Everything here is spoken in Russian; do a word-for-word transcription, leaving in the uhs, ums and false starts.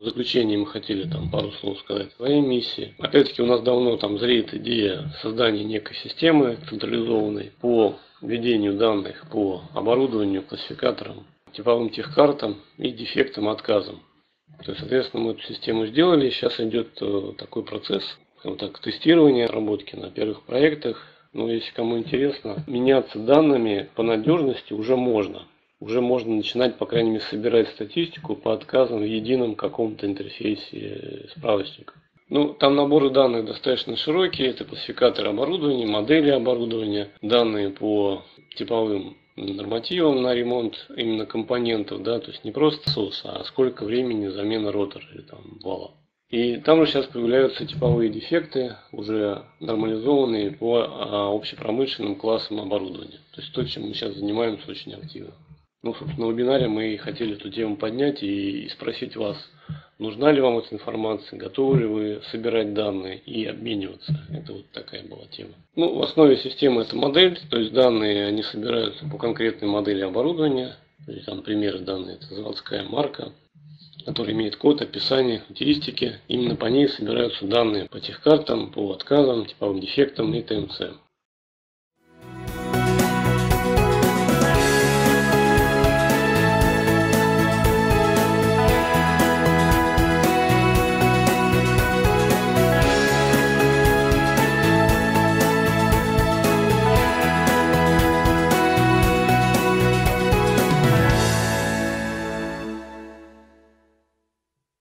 В заключение мы хотели там пару слов сказать о своей миссии. Опять-таки у нас давно там зреет идея создания некой системы централизованной по ведению данных по оборудованию, классификаторам, типовым техкартам и дефектам, отказам. То есть, соответственно, мы эту систему сделали. Сейчас идет такой процесс, скажем так, тестирования, разработки на первых проектах. Но если кому интересно, меняться данными по надежности уже можно. Уже можно начинать, по крайней мере, собирать статистику по отказам в едином каком-то интерфейсе справочника. Ну, там наборы данных достаточно широкие. Это классификаторы оборудования, модели оборудования, данные по типовым нормативам на ремонт именно компонентов, да, то есть не просто СОС, а сколько времени замена ротора или там вала. И там же сейчас появляются типовые дефекты, уже нормализованные по общепромышленным классам оборудования. То есть то, чем мы сейчас занимаемся очень активно. Ну, собственно, на вебинаре мы хотели эту тему поднять и спросить вас, нужна ли вам эта информация, готовы ли вы собирать данные и обмениваться. Это вот такая была тема. Ну, в основе системы это модель, то есть данные, они собираются по конкретной модели оборудования. То есть, там примеры данные, это заводская марка, которая имеет код, описание, характеристики. Именно по ней собираются данные по техкартам, по отказам, типовым дефектам и ТМЦ.